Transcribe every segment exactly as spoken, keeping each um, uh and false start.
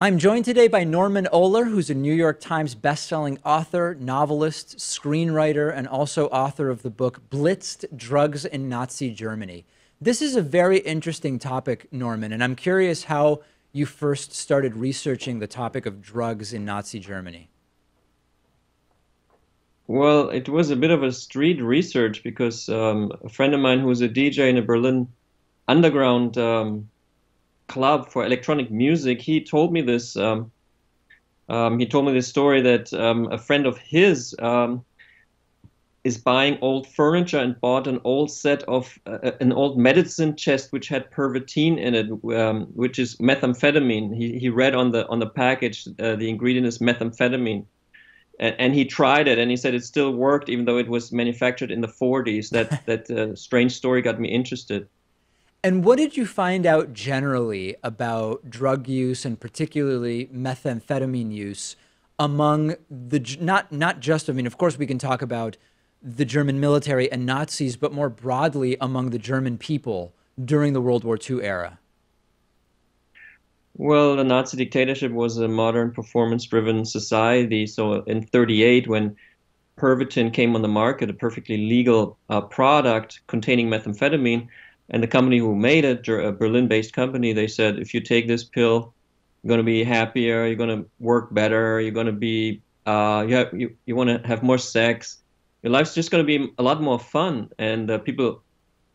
I'm joined today by Norman Ohler, who's a New York Times bestselling author, novelist, screenwriter, and also author of the book Blitzed, Drugs in Nazi Germany. This is a very interesting topic, Norman, and I'm curious how you first started researching the topic of drugs in Nazi Germany. Well, it was a bit of a street research because um, a friend of mine who's a D J in a Berlin underground um, club for electronic music, he told me this um, um, he told me this story that um, a friend of his um, is buying old furniture and bought an old set of uh, an old medicine chest which had Pervitin in it, um, which is methamphetamine. He, he read on the on the package uh, the ingredient is methamphetamine, and, and he tried it and he said it still worked even though it was manufactured in the forties. That that uh, strange story got me interested. And what did you find out generally about drug use and particularly methamphetamine use among the, not, not just, I mean, of course we can talk about the German military and Nazis, but more broadly among the German people during the World War Two era? Well, the Nazi dictatorship was a modern performance-driven society. So in thirty-eight, when Pervitin came on the market, a perfectly legal uh, product containing methamphetamine, and the company who made it, a Berlin-based company, they said, if you take this pill, you're going to be happier, you're going to work better, you're going to be, uh, you, have, you, you want to have more sex. Your life's just going to be a lot more fun. And uh, people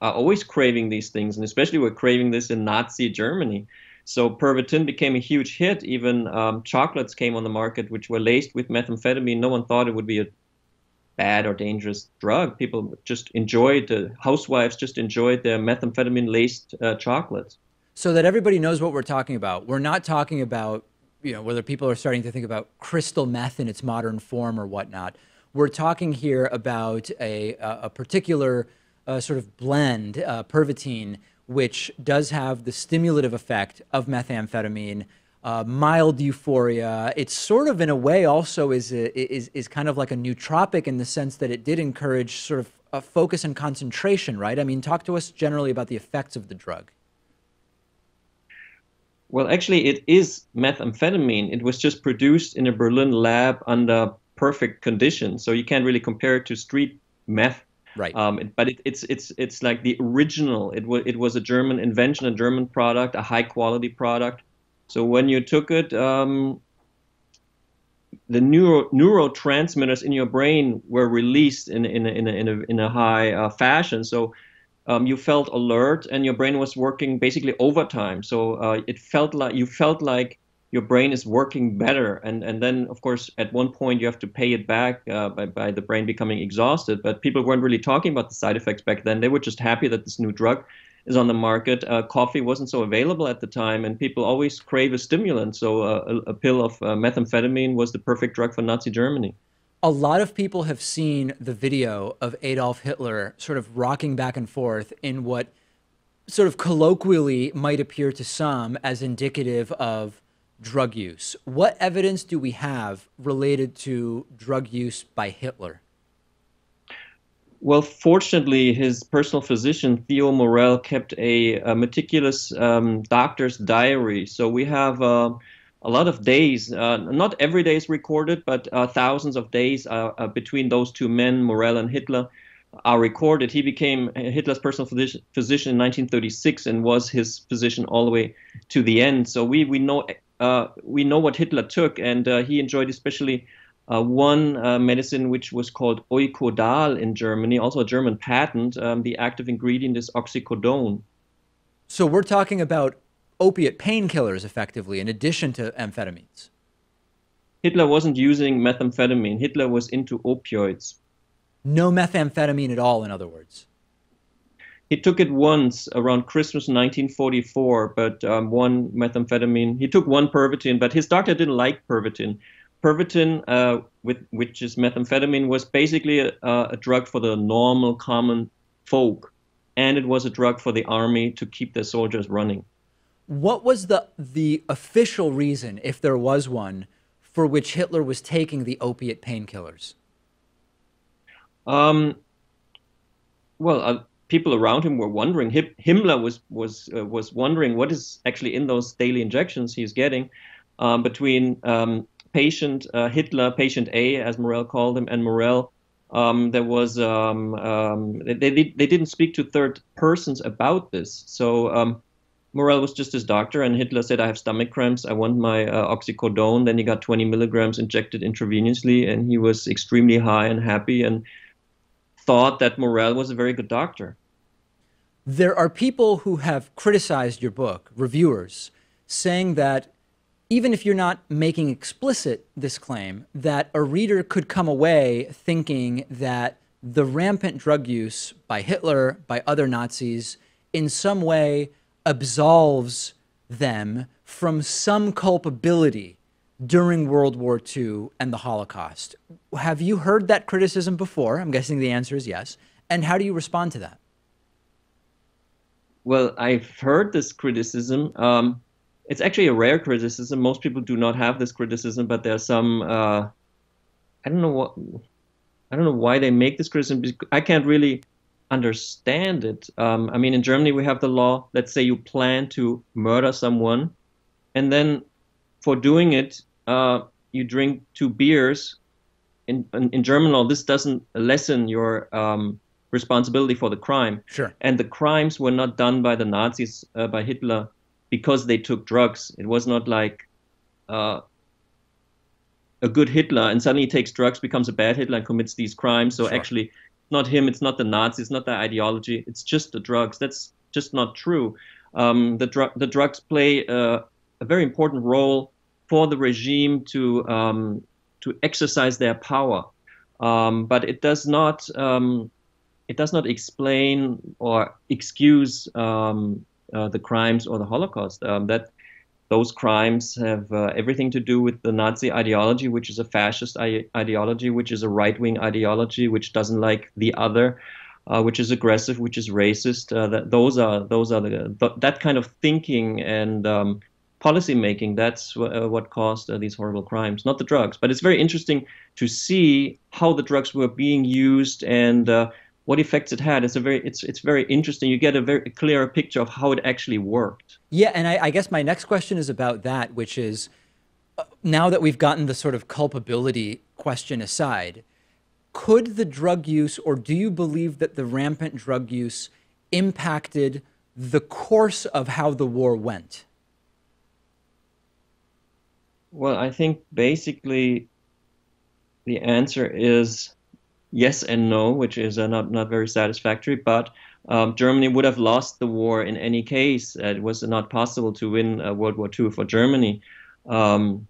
are always craving these things, and especially we're craving this in Nazi Germany. So Pervitin became a huge hit. Even um, chocolates came on the market, which were laced with methamphetamine. No one thought it would be a bad or dangerous drug. People just enjoyed, the uh, housewives just enjoyed their methamphetamine-laced uh, chocolates. So that everybody knows what we're talking about. We're not talking about, you know, whether people are starting to think about crystal meth in its modern form or whatnot. We're talking here about a, a particular uh, sort of blend, uh, Pervitin, which does have the stimulative effect of methamphetamine, Uh, mild euphoria. It's sort of in a way also is, a, is, is kind of like a nootropic in the sense that it did encourage sort of a focus and concentration, right? I mean, talk to us generally about the effects of the drug. Well, actually it is methamphetamine. It was just produced in a Berlin lab under perfect conditions. So you can't really compare it to street meth. Right. Um, it, but it, it's it's it's like the original. It, it was a German invention, a German product, a high quality product. So when you took it, um, the neuro neurotransmitters in your brain were released in in in a, in a, in a high uh, fashion. So um, you felt alert, and your brain was working basically overtime. So uh, it felt like you felt like your brain is working better. And and then of course at one point you have to pay it back uh, by by the brain becoming exhausted. But people weren't really talking about the side effects back then. They were just happy that this new drug is on the market. Uh, coffee wasn't so available at the time, and people always crave a stimulant. So uh, a, a pill of uh, methamphetamine was the perfect drug for Nazi Germany. A lot of people have seen the video of Adolf Hitler sort of rocking back and forth in what sort of colloquially might appear to some as indicative of drug use. What evidence do we have related to drug use by Hitler? Well, fortunately, his personal physician, Theo Morell, kept a, a meticulous um, doctor's diary. So we have uh, a lot of days, uh, not every day is recorded, but uh, thousands of days uh, uh, between those two men, Morell and Hitler, are recorded. He became Hitler's personal physician in nineteen thirty-six and was his physician all the way to the end. So we, we, know, uh, we know what Hitler took, and uh, he enjoyed especially Uh, one uh, medicine which was called Oikodal in Germany, also a German patent. Um, the active ingredient is oxycodone. So we're talking about opiate painkillers effectively in addition to amphetamines. Hitler wasn't using methamphetamine. Hitler was into opioids. No methamphetamine at all, in other words. He took it once around Christmas nineteen forty-four, but um, one methamphetamine. He took one Pervitin, but his doctor didn't like Pervitin. Pervitin, uh, with, which is methamphetamine, was basically a, a drug for the normal, common folk, and it was a drug for the army to keep their soldiers running. What was the, the official reason, if there was one, for which Hitler was taking the opiate painkillers? Um, well, uh, people around him were wondering. Himmler was, was, uh, was wondering what is actually in those daily injections he's getting. um, between um, patient uh, Hitler, patient A, as Morell called him, and Morell. Um, there was um, um, they, they they didn't speak to third persons about this. So um, Morell was just his doctor, and Hitler said, "I have stomach cramps. I want my uh, oxycodone." Then he got twenty milligrams injected intravenously, and he was extremely high and happy, and thought that Morell was a very good doctor. There are people who have criticized your book, reviewers, saying that even if you're not making explicit this claim, that a reader could come away thinking that the rampant drug use by Hitler, by other Nazis, in some way absolves them from some culpability during World War Two and the Holocaust. Have you heard that criticism before? I'm guessing the answer is yes. And how do you respond to that? Well, I've heard this criticism. Um, It's actually a rare criticism. Most people do not have this criticism, but there's some. Uh, I don't know what. I don't know why they make this criticism. I can't really understand it. Um, I mean, in Germany we have the law. Let's say you plan to murder someone, and then for doing it, uh, you drink two beers. In, in in German law, this doesn't lessen your um, responsibility for the crime. Sure. And the crimes were not done by the Nazis, uh, by Hitler, because they took drugs. It was not like uh, a good Hitler and suddenly takes drugs, becomes a bad Hitler and commits these crimes. So sure. Actually, not him, it's not the Nazis, not their ideology, it's just the drugs. That's just not true. Um, the, dr the drugs play uh, a very important role for the regime to, um, to exercise their power. Um, but it does not, um, it does not explain or excuse um, Uh, the crimes or the Holocaust. Um, that those crimes have uh, everything to do with the Nazi ideology, which is a fascist ideology, which is a right-wing ideology, which doesn't like the other, uh, which is aggressive, which is racist. Uh, that those are those are the th that kind of thinking and um, policy making. That's uh, what caused uh, these horrible crimes, not the drugs. But it's very interesting to see how the drugs were being used and. Uh, What effects it had. It's a very, it's it's very interesting. You get a very clearer picture of how it actually worked. Yeah, and I, I guess my next question is about that, which is, uh, now that we've gotten the sort of culpability question aside, could the drug use, or do you believe that the rampant drug use impacted the course of how the war went? Well, I think basically the answer is yes and no, which is uh, not not very satisfactory. But um, Germany would have lost the war in any case. Uh, it was not possible to win uh, World War Two for Germany. Um,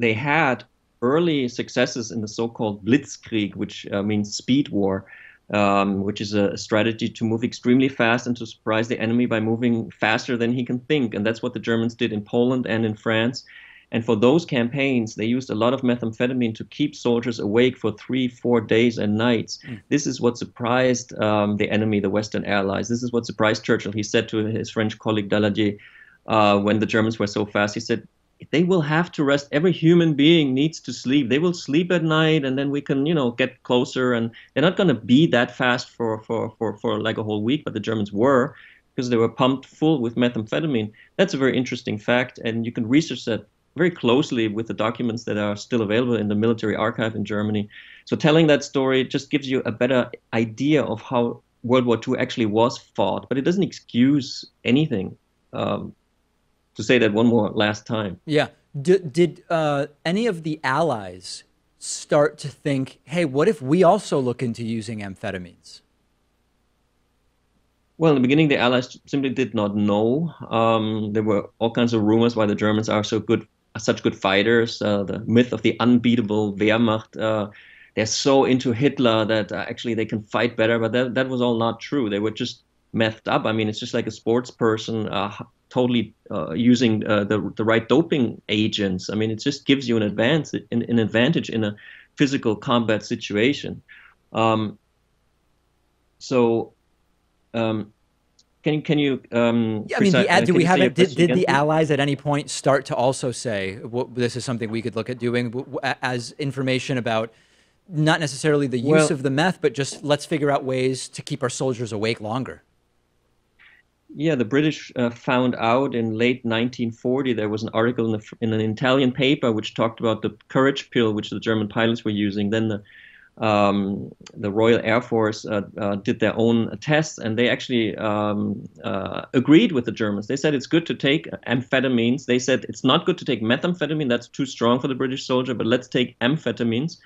they had early successes in the so-called Blitzkrieg, which uh, means speed war, um, which is a strategy to move extremely fast and to surprise the enemy by moving faster than he can think. And that's what the Germans did in Poland and in France. And for those campaigns, they used a lot of methamphetamine to keep soldiers awake for three, four days and nights. Mm. This is what surprised um, the enemy, the Western allies. This is what surprised Churchill. He said to his French colleague Daladier, uh, when the Germans were so fast, he said, they will have to rest. Every human being needs to sleep. They will sleep at night, and then we can, you know, get closer. And they're not going to be that fast for, for, for, for like a whole week, but the Germans were, because they were pumped full with methamphetamine. That's a very interesting fact, and you can research that very closely with the documents that are still available in the military archive in Germany. So telling that story just gives you a better idea of how World War Two actually was fought, but it doesn't excuse anything. Um, to say that one more last time. Yeah. D did uh, any of the allies start to think, hey, what if we also look into using amphetamines? Well, in the beginning, the allies simply did not know. Um, there were all kinds of rumors why the Germans are so good such good fighters, uh, the myth of the unbeatable Wehrmacht. Uh, they're so into Hitler that uh, actually they can fight better, but that, that was all not true. They were just methed up. I mean, it's just like a sports person uh, totally uh, using uh, the, the right doping agents. I mean, it just gives you an advance, an, an advantage in a physical combat situation. Um, so um, Can, can you? Um, yeah, I mean, the, do we have it? Did, did the allies at any point start to also say, well, this is something we could look at doing w as information about not necessarily the use well, of the meth, but just let's figure out ways to keep our soldiers awake longer? Yeah, the British uh, found out in late nineteen forty, there was an article in, the, in an Italian paper which talked about the courage pill which the German pilots were using. Then the um, the Royal Air Force uh, uh, did their own tests, and they actually um, uh, agreed with the Germans. They said it's good to take amphetamines. They said it's not good to take methamphetamine, that's too strong for the British soldier, but let's take amphetamines.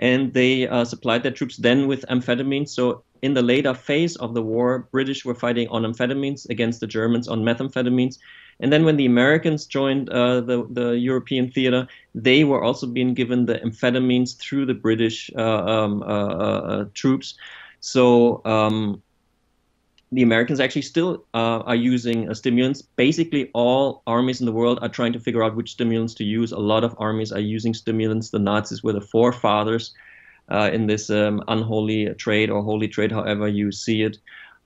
And they uh, supplied their troops then with amphetamines. So in the later phase of the war, British were fighting on amphetamines against the Germans on methamphetamines. And then when the Americans joined uh, the, the European theater, they were also being given the amphetamines through the British uh, um, uh, uh, troops. So um, the Americans actually still uh, are using uh, stimulants. Basically, all armies in the world are trying to figure out which stimulants to use. A lot of armies are using stimulants. The Nazis were the forefathers Uh, in this um, unholy trade or holy trade, however you see it,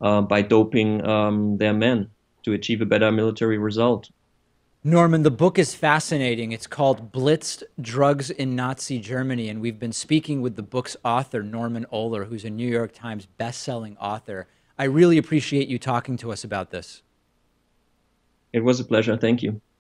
uh, by doping um, their men to achieve a better military result. Norman, the book is fascinating. It's called Blitzed, Drugs in Nazi Germany, and we've been speaking with the book's author, Norman Ohler, who's a New York Times best-selling author. I really appreciate you talking to us about this. It was a pleasure. Thank you.